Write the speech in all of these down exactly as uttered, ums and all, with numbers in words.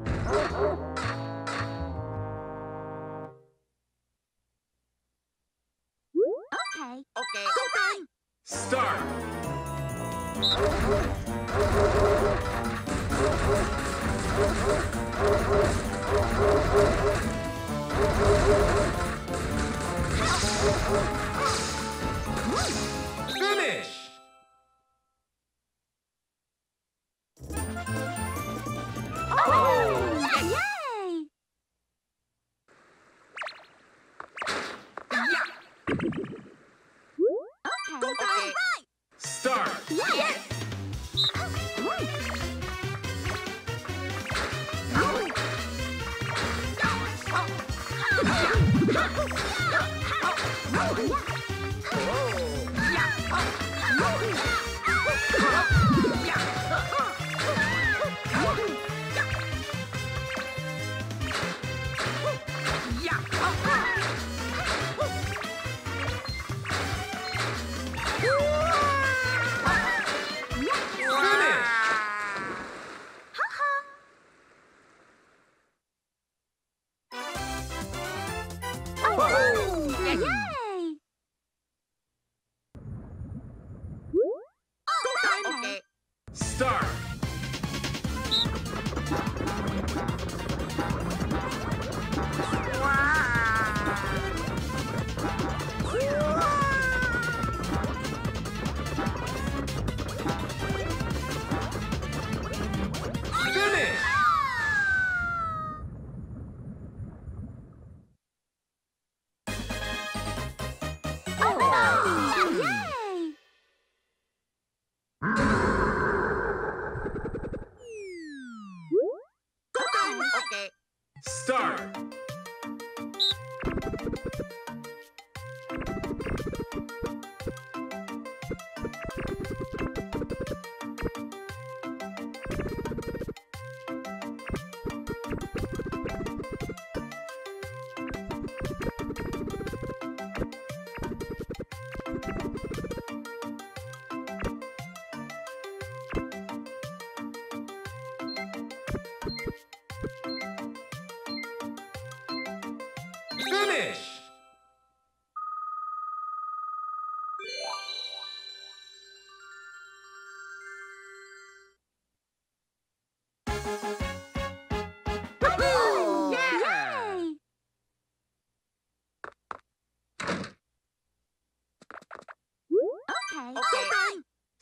Okay. Okay. Go start. Finish.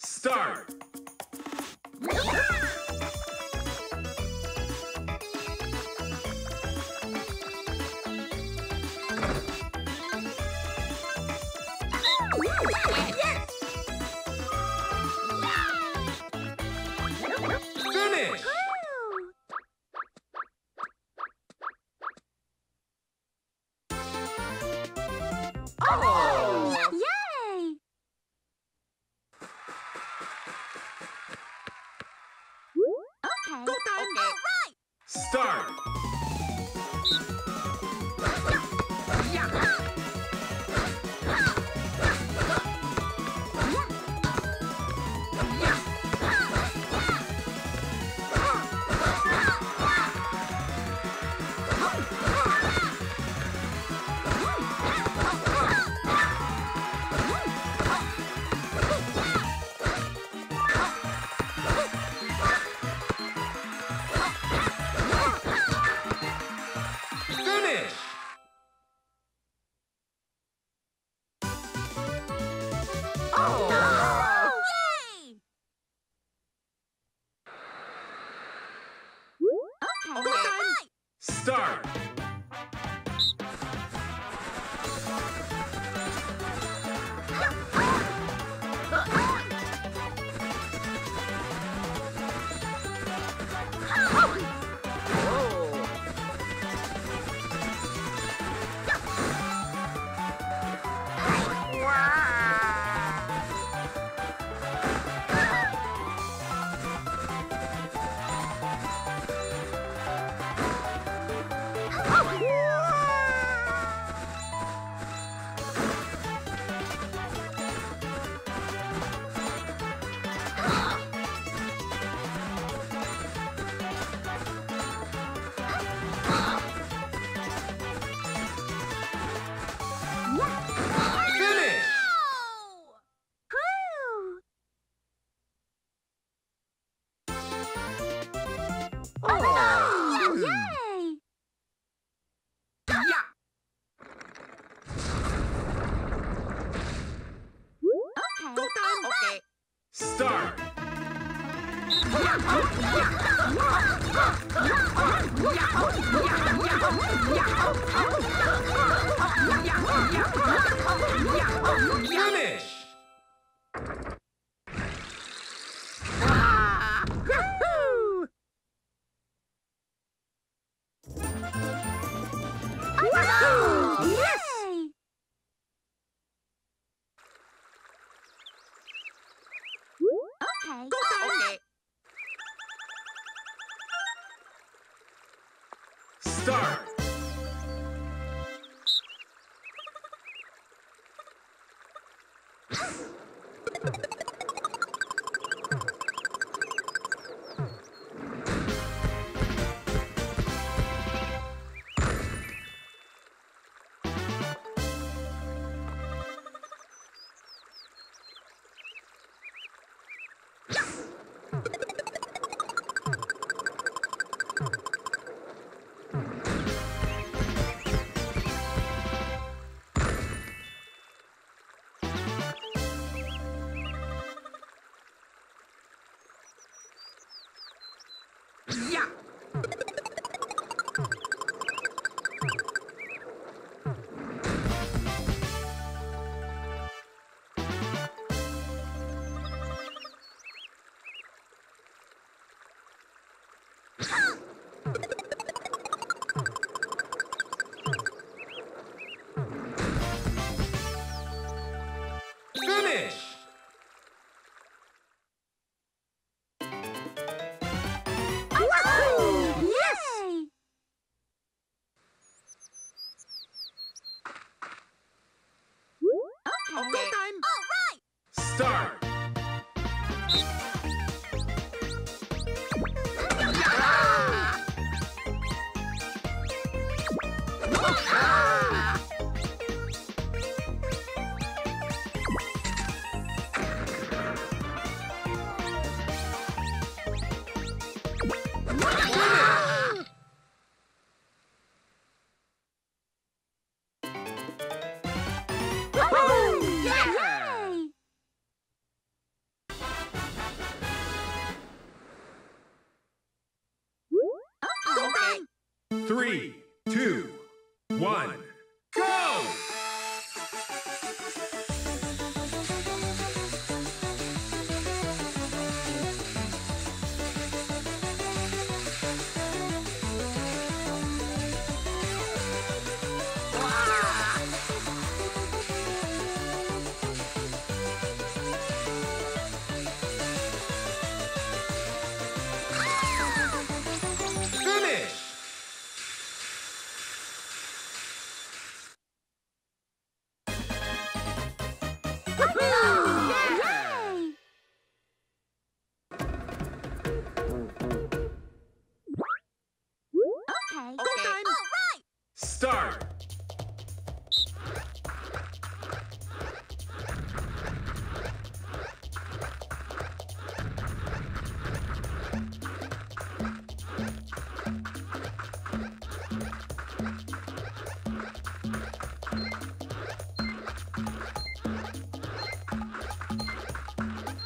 Start! Start! Finish! Start! Start! Finish! Start! Start! Three, two, one, go! Start!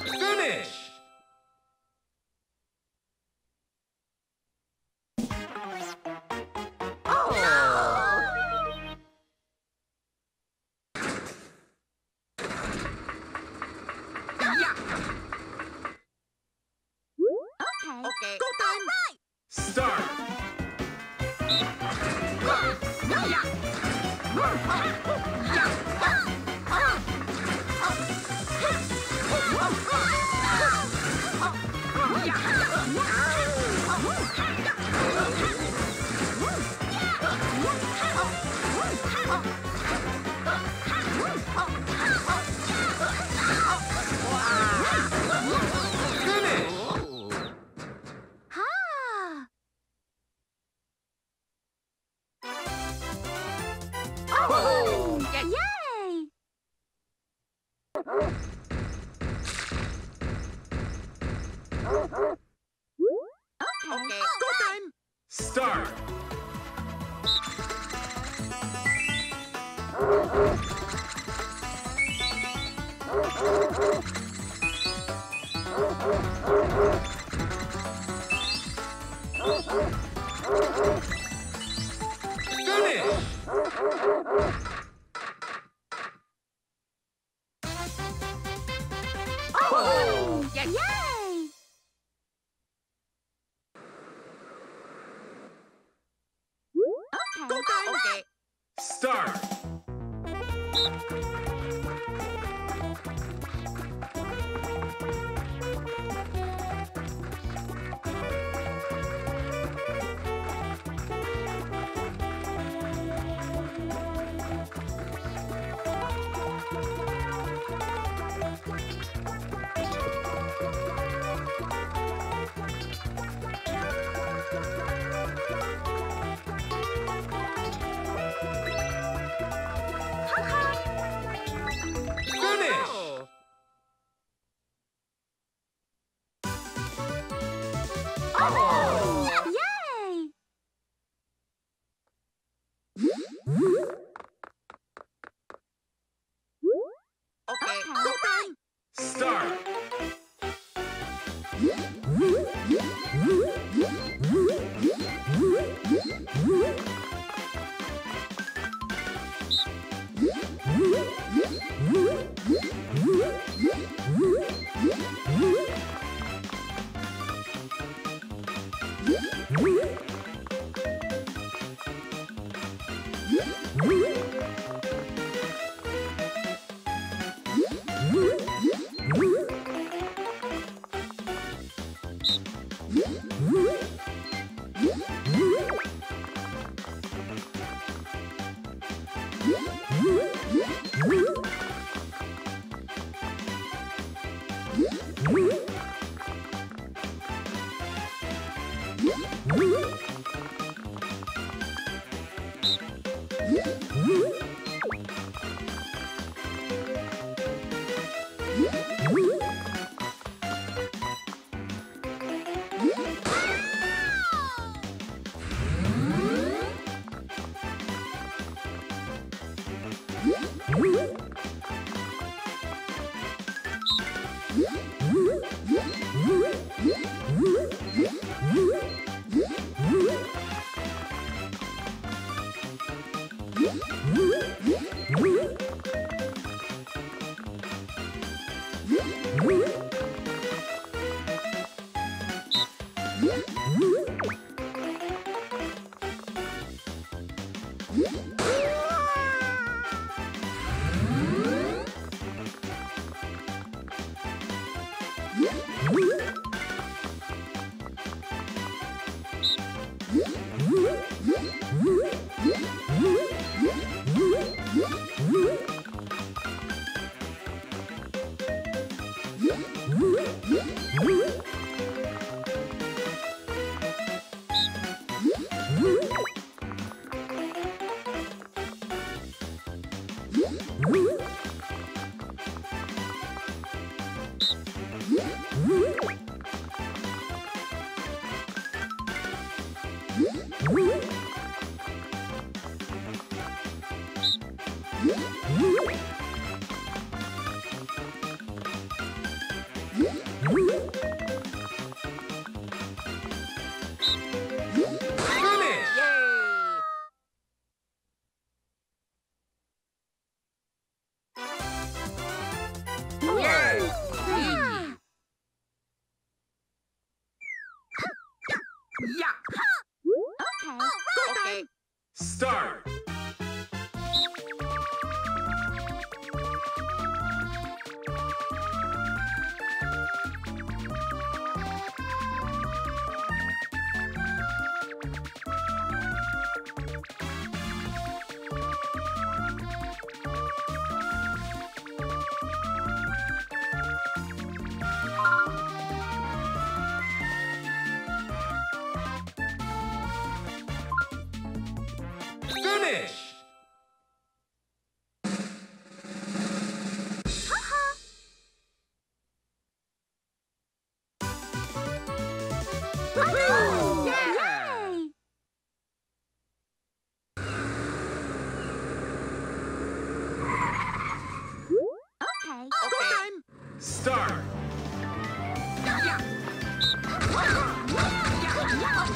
Finish! Start! Start!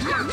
Yeah!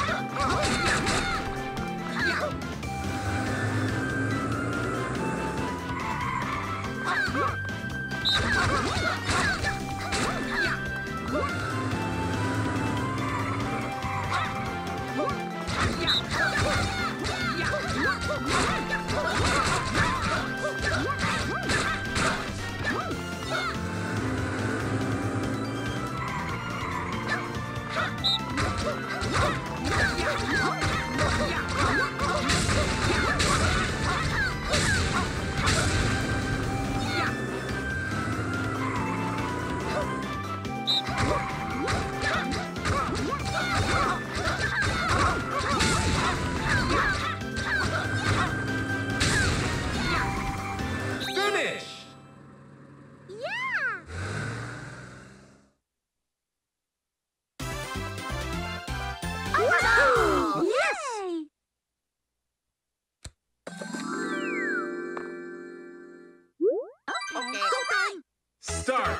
start! Start!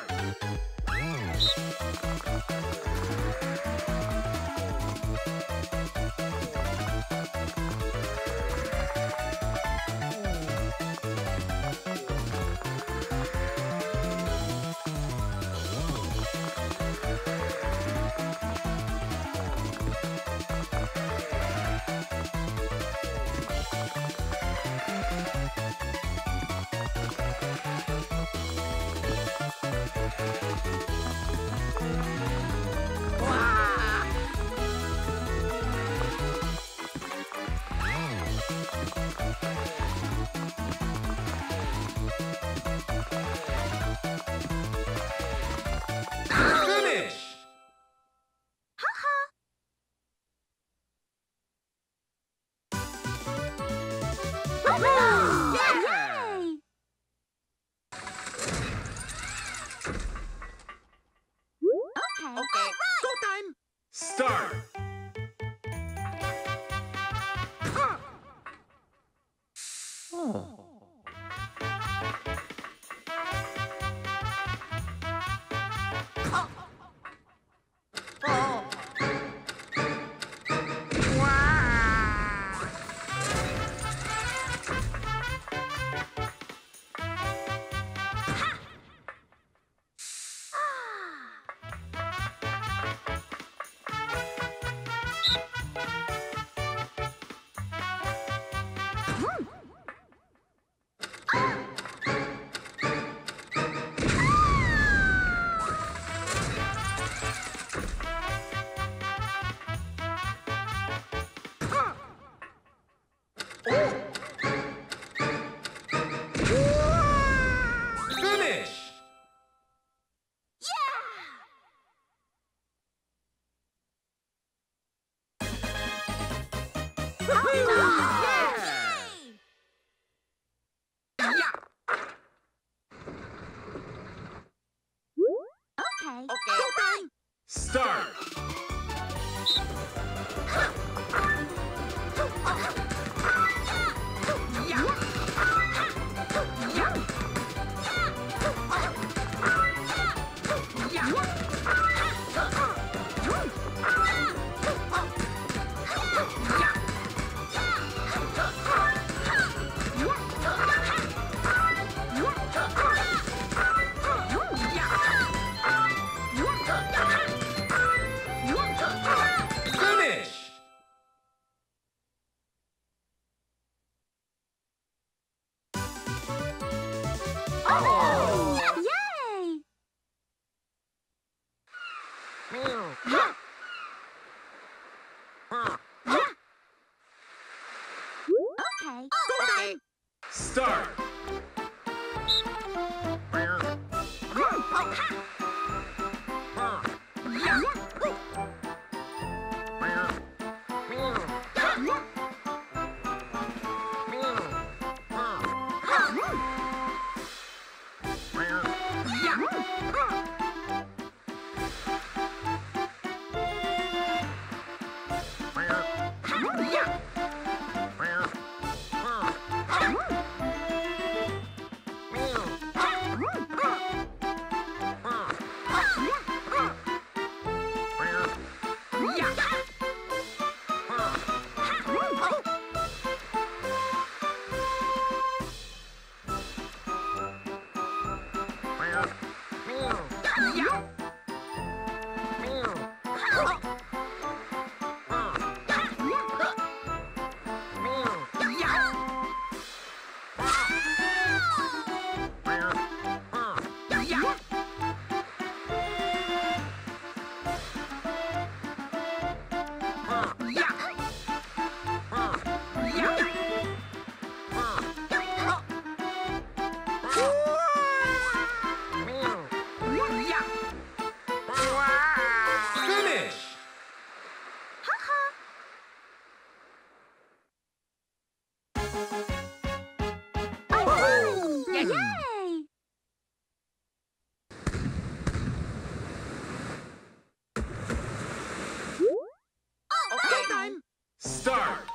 Start!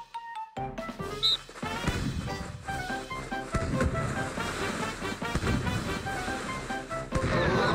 Oh!